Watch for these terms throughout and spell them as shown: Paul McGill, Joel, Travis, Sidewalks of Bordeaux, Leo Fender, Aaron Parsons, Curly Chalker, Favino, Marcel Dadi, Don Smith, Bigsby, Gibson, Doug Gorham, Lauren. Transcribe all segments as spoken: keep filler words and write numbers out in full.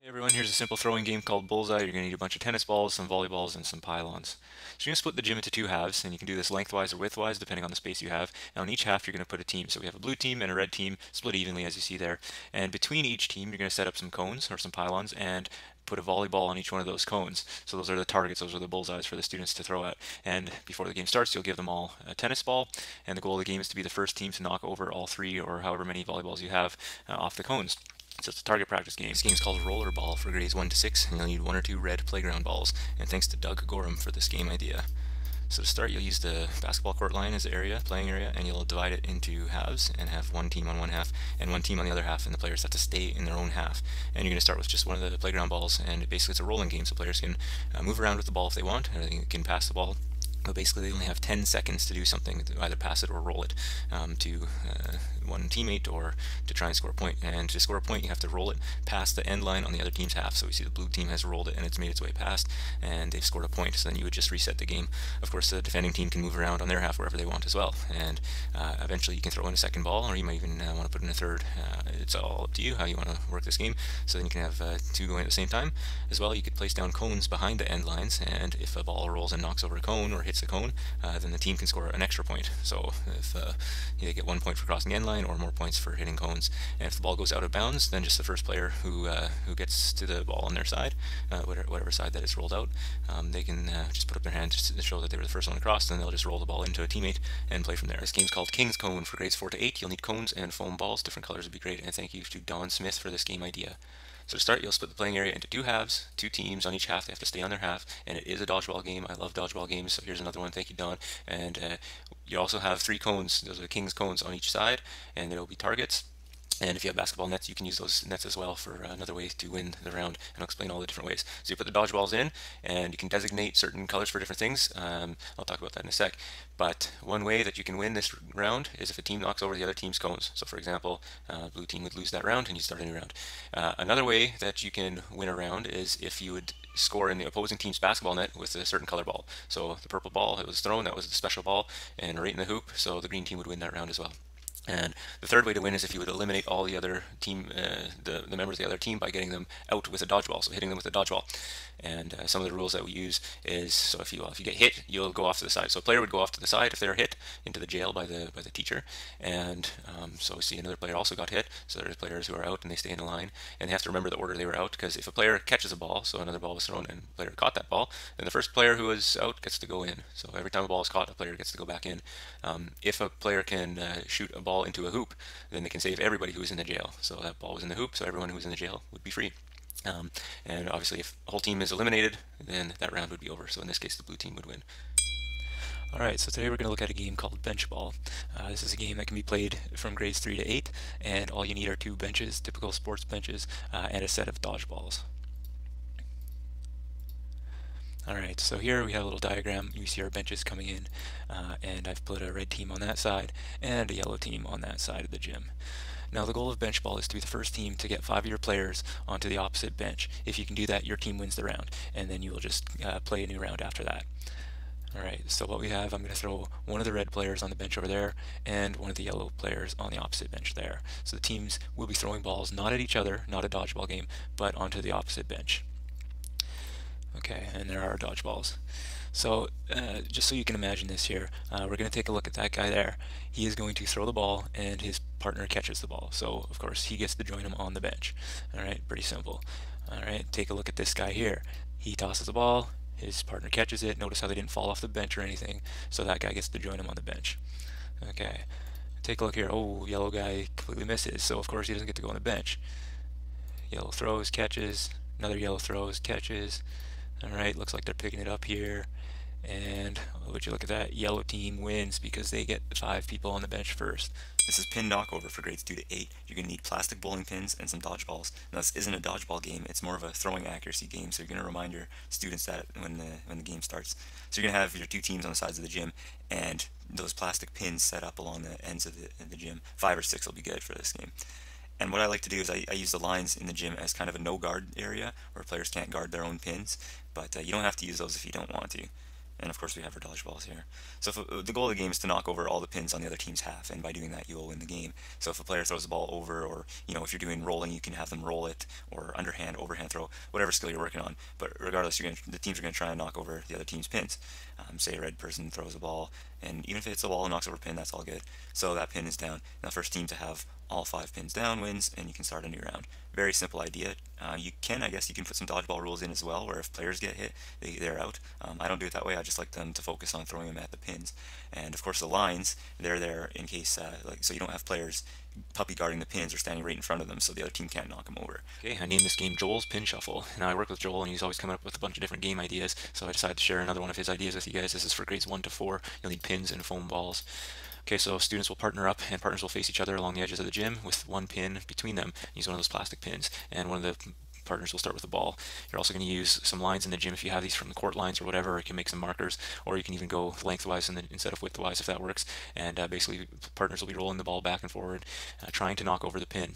Hey everyone, here's a simple throwing game called Bullseye. You're going to need a bunch of tennis balls, some volleyballs, and some pylons. So you're going to split the gym into two halves, and you can do this lengthwise or widthwise depending on the space you have. And on each half you're going to put a team. So we have a blue team and a red team split evenly as you see there. And between each team you're going to set up some cones or some pylons and put a volleyball on each one of those cones. So those are the targets, those are the bullseyes for the students to throw at. And before the game starts you'll give them all a tennis ball, and the goal of the game is to be the first team to knock over all three or however many volleyballs you have uh, off the cones. So it's a target practice game. This game is called Rollerball for grades one to six, and you'll need one or two red playground balls. And thanks to Doug Gorham for this game idea. So to start, you'll use the basketball court line as the area, playing area, and you'll divide it into halves and have one team on one half and one team on the other half, and the players have to stay in their own half. And you're going to start with just one of the playground balls, and basically it's a rolling game, so players can uh, move around with the ball if they want, and they can pass the ball. But basically they only have ten seconds to do something, to either pass it or roll it um, to uh, one teammate or to try and score a point. And to score a point you have to roll it past the end line on the other team's half. So we see the blue team has rolled it and it's made its way past and they've scored a point, so then you would just reset the game. Of course the defending team can move around on their half wherever they want as well, and uh, eventually you can throw in a second ball, or you might even uh, want to put in a third. Uh, it's all up to you how you want to work this game. So then you can have uh, two going at the same time. As well, you could place down cones behind the end lines, and if a ball rolls and knocks over a cone or hits the cone, uh, then the team can score an extra point. So if uh, they get one point for crossing the end line, or more points for hitting cones. And if the ball goes out of bounds, then just the first player who uh, who gets to the ball on their side, uh, whatever, whatever side that is rolled out, um, they can uh, just put up their hand to show that they were the first one across, and they'll just roll the ball into a teammate and play from there. This game's called King's Cone for grades four to eight. You'll need cones and foam balls. Different colors would be great, and thank you to Don Smith for this game idea. So to start, you'll split the playing area into two halves, two teams on each half. They have to stay on their half, and it is a dodgeball game. I love dodgeball games, so here's another one. Thank you, Don. And uh, you also have three cones. Those are the King's cones on each side, and there will be targets. And if you have basketball nets, you can use those nets as well for another way to win the round, and I'll explain all the different ways. So you put the dodgeballs in, and you can designate certain colors for different things. Um, I'll talk about that in a sec. But one way that you can win this round is if a team knocks over the other team's cones. So for example, uh, blue team would lose that round, and you start a new round. Uh, another way that you can win a round is if you would score in the opposing team's basketball net with a certain color ball. So the purple ball, it was thrown, that was the special ball, and right in the hoop, so the green team would win that round as well. And the third way to win is if you would eliminate all the other team, uh, the, the members of the other team by getting them out with a dodgeball, so hitting them with a dodgeball. And uh, some of the rules that we use is, so if you if you get hit, you'll go off to the side. So a player would go off to the side if they're hit, into the jail by the by the teacher. And um, so we see another player also got hit, so there's players who are out and they stay in the line. And they have to remember the order they were out, because if a player catches a ball, so another ball was thrown and a player caught that ball, then the first player who was out gets to go in. So every time a ball is caught, a player gets to go back in. Um, if a player can uh, shoot a ball into a hoop, then they can save everybody who was in the jail. So that ball was in the hoop, so everyone who was in the jail would be free. Um, and obviously if the whole team is eliminated, then that round would be over. So in this case the blue team would win. Alright, so today we're going to look at a game called Bench Ball. Uh, this is a game that can be played from grades three to eight, and all you need are two benches, typical sports benches, uh, and a set of dodgeballs. Alright, so here we have a little diagram. You see our benches coming in, uh, and I've put a red team on that side and a yellow team on that side of the gym. Now the goal of bench ball is to be the first team to get five of your players onto the opposite bench. If you can do that, your team wins the round, and then you will just uh, play a new round after that. Alright, so what we have, I'm going to throw one of the red players on the bench over there and one of the yellow players on the opposite bench there. So the teams will be throwing balls not at each other, not a dodgeball game, but onto the opposite bench. Okay, and there are dodgeballs. So uh, just so you can imagine this here, uh, we're going to take a look at that guy there. He is going to throw the ball and his partner catches the ball. So of course he gets to join him on the bench. Alright, pretty simple. Alright, take a look at this guy here. He tosses the ball, his partner catches it. Notice how they didn't fall off the bench or anything, so that guy gets to join him on the bench. Okay, take a look here. Oh, yellow guy completely misses, so of course he doesn't get to go on the bench. Yellow throws, catches, another yellow throws, catches. Alright, looks like they're picking it up here, and would you look at that, yellow team wins because they get five people on the bench first. This is pin knockover for grades two to eight. You're going to need plastic bowling pins and some dodgeballs. Now this isn't a dodgeball game, it's more of a throwing accuracy game, so you're going to remind your students that when the, when the game starts. So you're going to have your two teams on the sides of the gym, and those plastic pins set up along the ends of the, of the gym. Five or six will be good for this game. And what I like to do is I, I use the lines in the gym as kind of a no-guard area where players can't guard their own pins, but uh, you don't have to use those if you don't want to. And of course we have our dodge balls here. So if, uh, the goal of the game is to knock over all the pins on the other team's half, and by doing that you will win the game. So if a player throws the ball over, or you know, if you're doing rolling, you can have them roll it, or underhand, overhand throw, whatever skill you're working on. But regardless, you're gonna, the teams are going to try and knock over the other team's pins. Um, say a red person throws a ball, and even if it's a wall and knocks over a pin, that's all good. So that pin is down. And the first team to have all five pins down wins, and you can start a new round. Very simple idea. Uh, you can, I guess, you can put some dodgeball rules in as well, where if players get hit, they, they're out. Um, I don't do it that way. I just like them to focus on throwing them at the pins. And of course, the lines, they're there in case, uh, like, so you don't have players puppy guarding the pins or standing right in front of them, so the other team can't knock them over. Okay, I named this game Joel's Pin Shuffle. Now I work with Joel, and he's always coming up with a bunch of different game ideas, so I decided to share another one of his ideas with you guys. This is for grades one to four. You'll need pins and foam balls. Okay, so students will partner up, and partners will face each other along the edges of the gym with one pin between them. Use one of those plastic pins, and one of the partners will start with the ball. You're also going to use some lines in the gym if you have these from the court lines or whatever. You can make some markers, or you can even go lengthwise in the, instead of widthwise if that works. And uh, basically, partners will be rolling the ball back and forward, uh, trying to knock over the pin.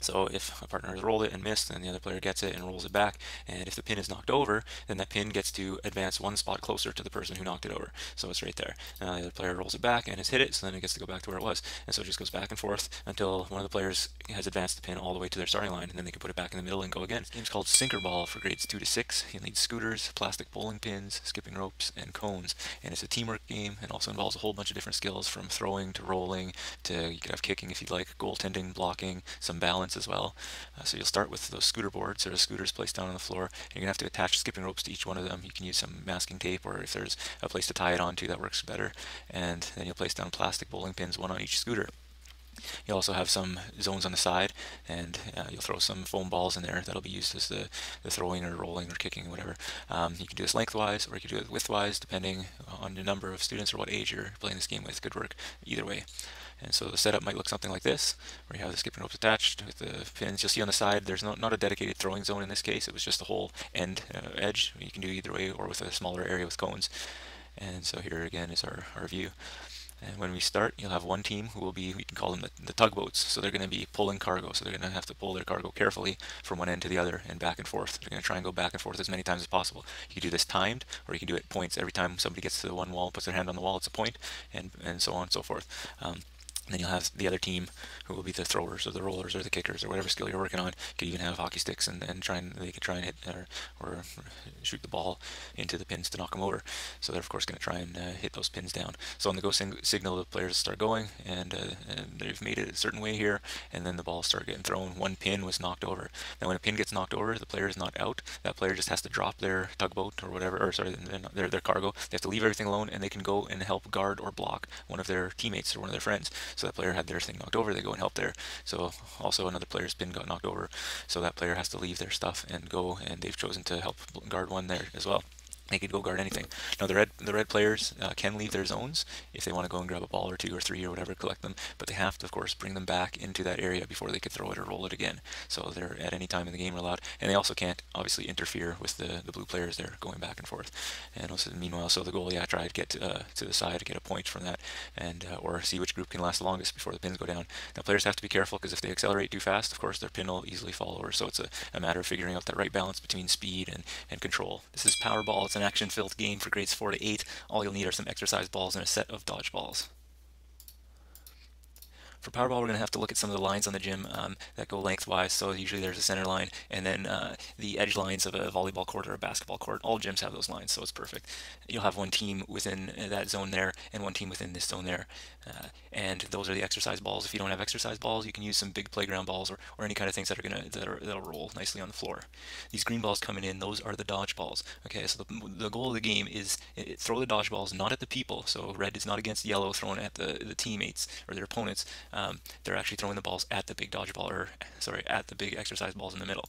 So if a partner has rolled it and missed, then the other player gets it and rolls it back. And if the pin is knocked over, then that pin gets to advance one spot closer to the person who knocked it over. So it's right there. Now the other player rolls it back and has hit it, so then it gets to go back to where it was. And so it just goes back and forth until one of the players has advanced the pin all the way to their starting line, and then they can put it back in the middle and go again. This game's called Sinker Ball for grades two to six. You'll need scooters, plastic bowling pins, skipping ropes, and cones. And it's a teamwork game, and also involves a whole bunch of different skills, from throwing to rolling to, you could have kicking if you'd like, goaltending, blocking, some balance as well. Uh, so you'll start with those scooter boards, or the scooters placed down on the floor, and you're gonna have to attach skipping ropes to each one of them. You can use some masking tape, or if there's a place to tie it onto, that works better. And then you'll place down plastic bowling pins, one on each scooter. You'll also have some zones on the side, and uh, you'll throw some foam balls in there that'll be used as the, the throwing or rolling or kicking or whatever. Um, you can do this lengthwise, or you can do it widthwise, depending on the number of students or what age you're playing this game with. Could work either way. And so the setup might look something like this, where you have the skipping ropes attached with the pins. You'll see on the side there's no, not a dedicated throwing zone in this case. It was just the whole end uh, edge. You can do either way, or with a smaller area with cones. And so here again is our, our view. And when we start, you'll have one team who will be, we can call them the, the tugboats. So they're going to be pulling cargo. So they're going to have to pull their cargo carefully from one end to the other and back and forth. They're going to try and go back and forth as many times as possible. You can do this timed, or you can do it points. Every time somebody gets to the one wall, puts their hand on the wall, it's a point, and, and so on and so forth. Um, And then you'll have the other team who will be the throwers or the rollers or the kickers or whatever skill you're working on. You could even have hockey sticks, and, and try and, they could try and hit or, or shoot the ball into the pins to knock them over. So they're of course going to try and uh, hit those pins down. So on the go signal, the players start going, and, uh, and they've made it a certain way here, and then the ball starts getting thrown. One pin was knocked over. Now when a pin gets knocked over, the player is not out. That player just has to drop their tugboat or whatever, or sorry, their, their cargo. They have to leave everything alone, and they can go and help guard or block one of their teammates or one of their friends. So that player had their thing knocked over, they go and help there. So also another player's pin got knocked over, so that player has to leave their stuff and go, and they've chosen to help guard one there as well. They could go guard anything. Now the red the red players uh, can leave their zones if they want to go and grab a ball or two or three or whatever, collect them, but they have to of course bring them back into that area before they could throw it or roll it again. So they're at any time in the game allowed, and they also can't obviously interfere with the, the blue players there going back and forth. And also meanwhile, so the goalie, I tried to get uh, to the side to get a point from that, and uh, or see which group can last the longest before the pins go down. Now players have to be careful, because if they accelerate too fast, of course their pin will easily fall over. So it's a, a matter of figuring out that right balance between speed and, and control. This is Powerball. It's an action-filled game for grades four to eight. All you'll need are some exercise balls and a set of dodge balls. For Powerball, we're going to have to look at some of the lines on the gym um, that go lengthwise. So usually there's a center line, and then uh, the edge lines of a volleyball court or a basketball court. All gyms have those lines, so it's perfect. You'll have one team within that zone there, and one team within this zone there. Uh, and those are the exercise balls. If you don't have exercise balls, you can use some big playground balls, or, or any kind of things that are going to that are, that'll roll nicely on the floor. These green balls coming in, those are the dodge balls. Okay, so the, the goal of the game is it, throw the dodge balls not at the people. So red is not against yellow thrown at the, the teammates or their opponents. Um, they're actually throwing the balls at the big dodgeball, or sorry, at the big exercise balls in the middle.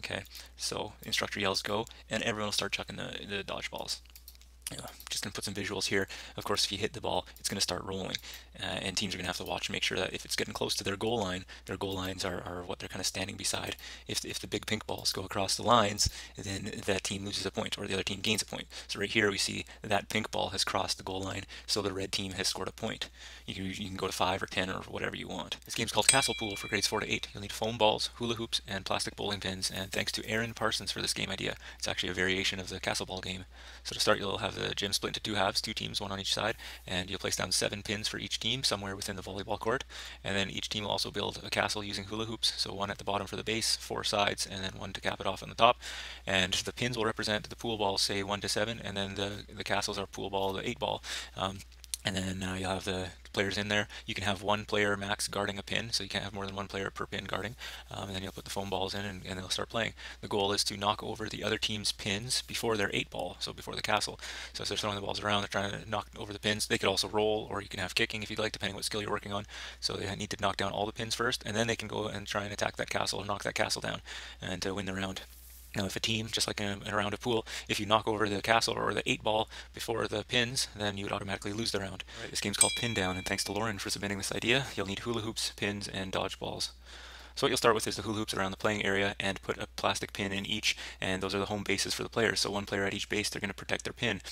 Okay, so instructor yells go, and everyone will start chucking the, the dodgeballs. Uh, just going to put some visuals here. Of course, if you hit the ball, it's going to start rolling, uh, and teams are going to have to watch and make sure that if it's getting close to their goal line, their goal lines are, are what they're kind of standing beside. If, if the big pink balls go across the lines, then that team loses a point, or the other team gains a point. So right here we see that pink ball has crossed the goal line, so the red team has scored a point. You can, you can go to five or ten or whatever you want. This game's called Castle Pool for grades four to eight. You'll need foam balls, hula hoops, and plastic bowling pins, and thanks to Aaron Parsons for this game idea. It's actually a variation of the Castle Ball game. So to start, you'll have the gym split into two halves, two teams, one on each side, and you'll place down seven pins for each team somewhere within the volleyball court. And then each team will also build a castle using hula hoops, so one at the bottom for the base, four sides, and then one to cap it off on the top. And the pins will represent the pool balls, say one to seven, and then the, the castles are pool ball, the eight ball. Um, and then uh, you'll have the players in there. You can have one player max guarding a pin, so you can't have more than one player per pin guarding, um, and then you'll put the foam balls in and, and they'll start playing. The goal is to knock over the other team's pins before their eight ball, so before the castle. So if they're throwing the balls around, they're trying to knock over the pins. They could also roll, or you can have kicking if you'd like, depending on what skill you're working on. So they need to knock down all the pins first, and then they can go and try and attack that castle and knock that castle down and to win the round. Now, if a team, just like in a, in a round of pool, if you knock over the castle or the eight ball before the pins, then you would automatically lose the round. Right, this game's called Pin Down, and thanks to Lauren for submitting this idea. You'll need hula hoops, pins, and dodge balls. So what you'll start with is the hula hoops around the playing area and put a plastic pin in each, and those are the home bases for the players. So one player at each base, they're going to protect their pin.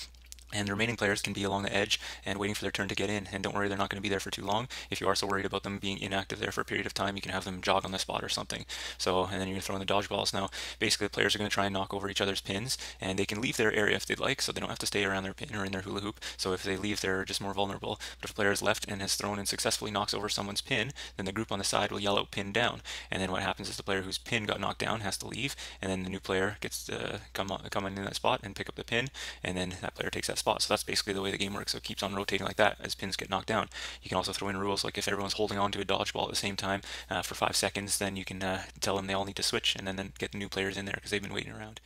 And the remaining players can be along the edge and waiting for their turn to get in. And don't worry, they're not going to be there for too long. If you are so worried about them being inactive there for a period of time, you can have them jog on the spot or something. So, and then you're going to throw in the dodge balls. Now, basically, the players are going to try and knock over each other's pins, and they can leave their area if they'd like, so they don't have to stay around their pin or in their hula hoop. So if they leave, they're just more vulnerable. But if a player is left and has thrown and successfully knocks over someone's pin, then the group on the side will yell out "pin down." And then what happens is the player whose pin got knocked down has to leave, and then the new player gets to come on, come in that spot and pick up the pin, and then that player takes that spot. So that's basically the way the game works. So it keeps on rotating like that as pins get knocked down. You can also throw in rules like if everyone's holding on to a dodgeball at the same time uh, for five seconds, then you can uh, tell them they all need to switch and then, then get the new players in there because they've been waiting around.